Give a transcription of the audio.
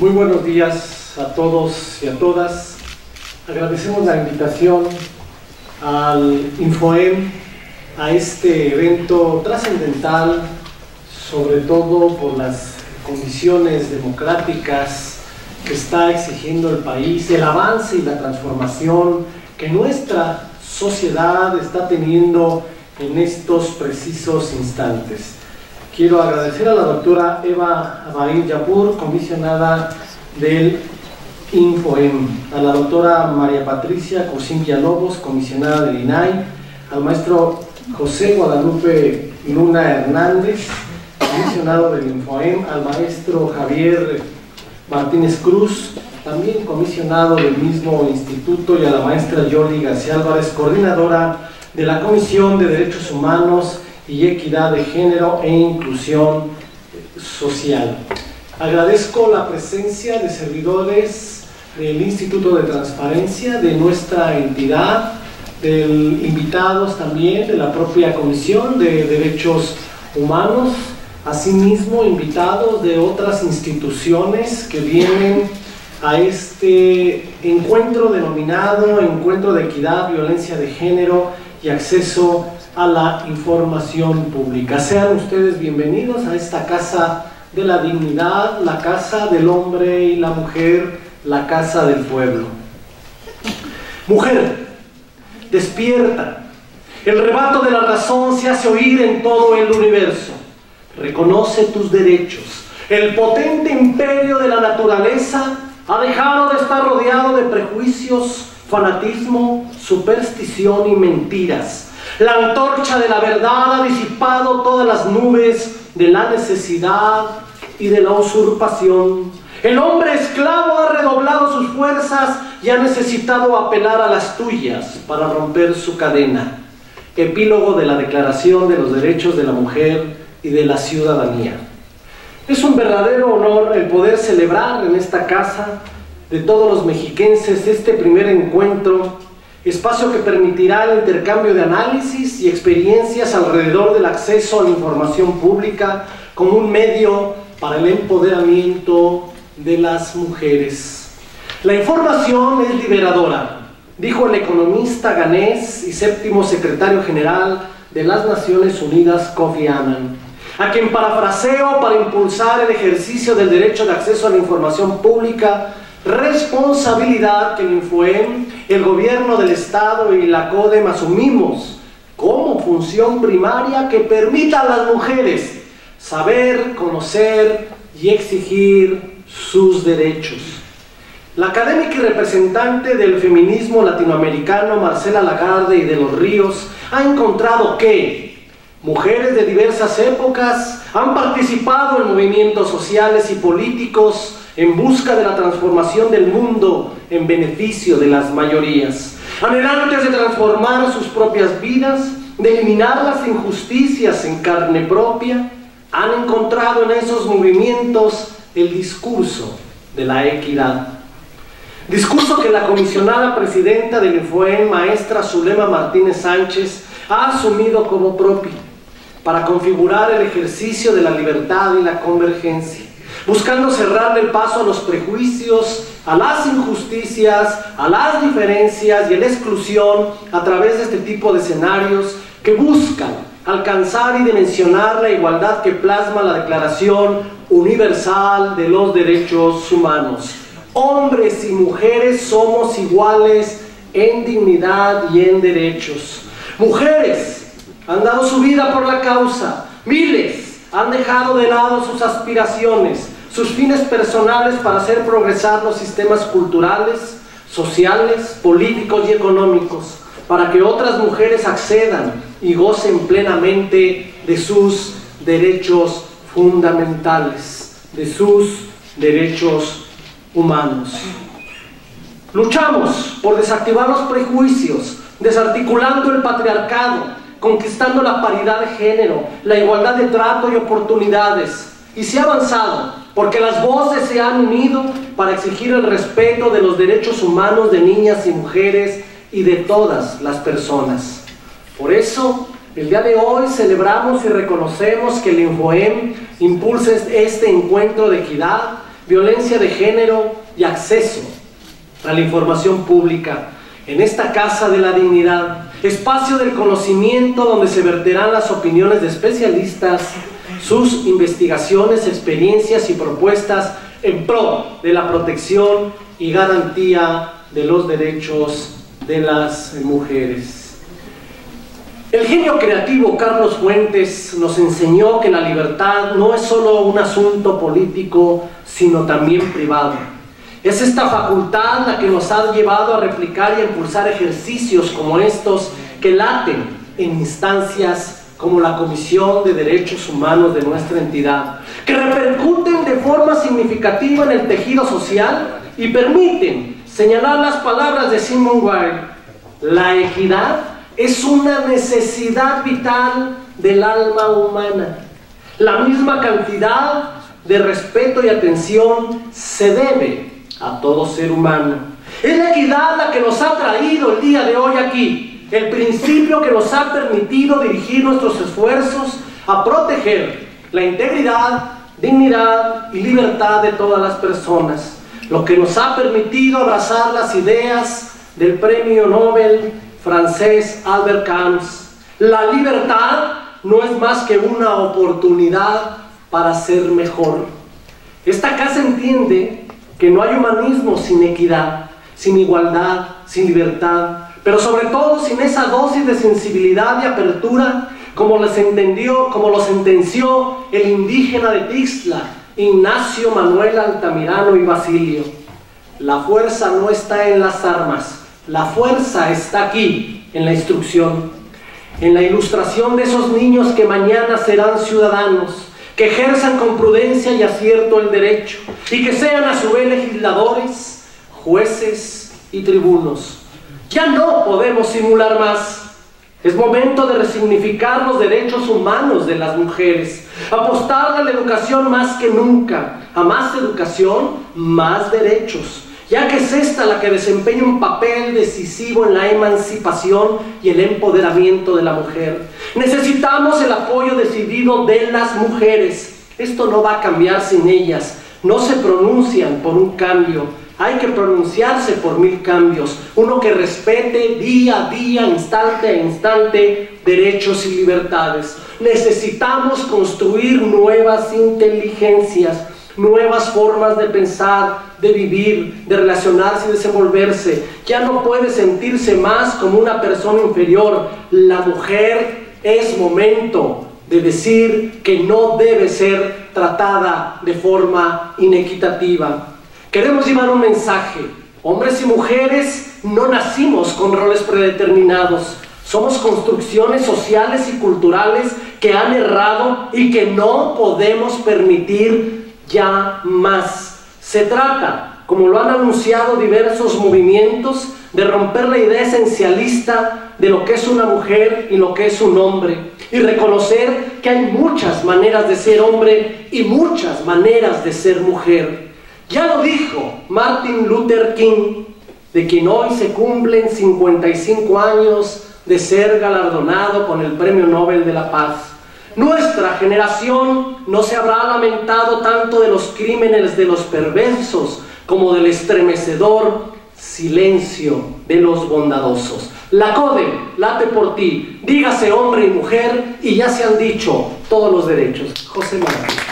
Muy buenos días a todos y a todas. Agradecemos la invitación al Infoem, a este evento trascendental, sobre todo por las condiciones democráticas que está exigiendo el país, el avance y la transformación que nuestra sociedad está teniendo en estos precisos instantes. Quiero agradecer a la doctora Eva Abair Yapur, comisionada del Infoem, a la doctora María Patricia Cucín Villalobos, comisionada del INAI, al maestro José Guadalupe Luna Hernández, comisionado del Infoem, al maestro Javier Martínez Cruz, también comisionado del mismo instituto, y a la maestra Yoli García Álvarez, coordinadora de la Comisión de Derechos Humanos y Equidad de Género e Inclusión Social. Agradezco la presencia de servidores del Instituto de Transparencia, de nuestra entidad, de invitados también de la propia Comisión de Derechos Humanos, asimismo invitados de otras instituciones que vienen a este encuentro denominado Encuentro de Equidad, Violencia de Género y Acceso a la Información Pública. Sean ustedes bienvenidos a esta Casa de la Dignidad, la Casa del Hombre y la Mujer, la Casa del Pueblo. Mujer, despierta. El rebato de la razón se hace oír en todo el universo. Reconoce tus derechos. El potente imperio de la naturaleza ha dejado de estar rodeado de prejuicios, fanatismo, superstición y mentiras. La antorcha de la verdad ha disipado todas las nubes de la necesidad y de la usurpación. El hombre esclavo ha redoblado sus fuerzas y ha necesitado apelar a las tuyas para romper su cadena. Epílogo de la Declaración de los Derechos de la Mujer y de la Ciudadanía. Es un verdadero honor el poder celebrar en esta casa de todos los mexiquenses este primer encuentro, espacio que permitirá el intercambio de análisis y experiencias alrededor del acceso a la información pública como un medio para el empoderamiento de las mujeres. La información es liberadora, dijo el economista ganés y séptimo secretario general de las Naciones Unidas, Kofi Annan, a quien parafraseo para impulsar el ejercicio del derecho de acceso a la información pública, responsabilidad que el Infoem, el gobierno del Estado y la CODEM asumimos como función primaria que permita a las mujeres saber, conocer y exigir sus derechos. La académica y representante del feminismo latinoamericano Marcela Lagarde y de los Ríos ha encontrado que mujeres de diversas épocas han participado en movimientos sociales y políticos en busca de la transformación del mundo en beneficio de las mayorías, anhelantes de transformar sus propias vidas, de eliminar las injusticias en carne propia, han encontrado en esos movimientos el discurso de la equidad. Discurso que la comisionada presidenta del Infoem, maestra Zulema Martínez Sánchez, ha asumido como propio para configurar el ejercicio de la libertad y la convergencia, buscando cerrar el paso a los prejuicios, a las injusticias, a las diferencias y a la exclusión a través de este tipo de escenarios que buscan alcanzar y dimensionar la igualdad que plasma la Declaración Universal de los Derechos Humanos. Hombres y mujeres somos iguales en dignidad y en derechos. Mujeres han dado su vida por la causa, miles han dejado de lado sus aspiraciones, sus fines personales para hacer progresar los sistemas culturales, sociales, políticos y económicos, para que otras mujeres accedan y gocen plenamente de sus derechos fundamentales, de sus derechos humanos. Luchamos por desactivar los prejuicios, desarticulando el patriarcado, conquistando la paridad de género, la igualdad de trato y oportunidades. Y se ha avanzado, porque las voces se han unido para exigir el respeto de los derechos humanos de niñas y mujeres y de todas las personas. Por eso, El día de hoy celebramos y reconocemos que el Infoem impulsa este encuentro de equidad, violencia de género y acceso a la información pública en esta Casa de la Dignidad, espacio del conocimiento donde se verterán las opiniones de especialistas, sus investigaciones, experiencias y propuestas en pro de la protección y garantía de los derechos de las mujeres. El genio creativo Carlos Fuentes nos enseñó que la libertad no es solo un asunto político, sino también privado. Es esta facultad la que nos ha llevado a replicar y a impulsar ejercicios como estos que laten en instancias como la Comisión de Derechos Humanos de nuestra entidad, que repercuten de forma significativa en el tejido social y permiten señalar las palabras de Simone Weil: la equidad es una necesidad vital del alma humana. La misma cantidad de respeto y atención se debe a todo ser humano. Es la equidad la que nos ha traído el día de hoy aquí, el principio que nos ha permitido dirigir nuestros esfuerzos a proteger la integridad, dignidad y libertad de todas las personas, lo que nos ha permitido abrazar las ideas del Premio Nobel francés Albert Camus. La libertad no es más que una oportunidad para ser mejor. Esta casa entiende que no hay humanismo sin equidad, sin igualdad, sin libertad, pero sobre todo sin esa dosis de sensibilidad y apertura como lo sentenció el indígena de Tixla, Ignacio Manuel Altamirano y Basilio. La fuerza no está en las armas. La fuerza está aquí, en la instrucción, en la ilustración de esos niños que mañana serán ciudadanos, que ejerzan con prudencia y acierto el derecho, y que sean a su vez legisladores, jueces y tribunos. Ya no podemos simular más. Es momento de resignificar los derechos humanos de las mujeres, apostar a la educación más que nunca, a más educación, más derechos, ya que es esta la que desempeña un papel decisivo en la emancipación y el empoderamiento de la mujer. Necesitamos el apoyo decidido de las mujeres. Esto no va a cambiar sin ellas. No se pronuncian por un cambio. Hay que pronunciarse por 1000 cambios. Uno que respete día a día, instante a instante, derechos y libertades. Necesitamos construir nuevas inteligencias, nuevas formas de pensar, de vivir, de relacionarse y desenvolverse. Ya no puede sentirse más como una persona inferior. La mujer es momento de decir que no debe ser tratada de forma inequitativa. Queremos llevar un mensaje. Hombres y mujeres no nacimos con roles predeterminados. Somos construcciones sociales y culturales que han errado y que no podemos permitir ya más. Se trata, como lo han anunciado diversos movimientos, de romper la idea esencialista de lo que es una mujer y lo que es un hombre, y reconocer que hay muchas maneras de ser hombre y muchas maneras de ser mujer. Ya lo dijo Martin Luther King, de quien hoy se cumplen 55 años de ser galardonado con el Premio Nobel de la Paz. Nuestra generación no se habrá lamentado tanto de los crímenes de los perversos como del estremecedor silencio de los bondadosos. La CODEM late por ti, dígase hombre y mujer, y ya se han dicho todos los derechos. José Manuel.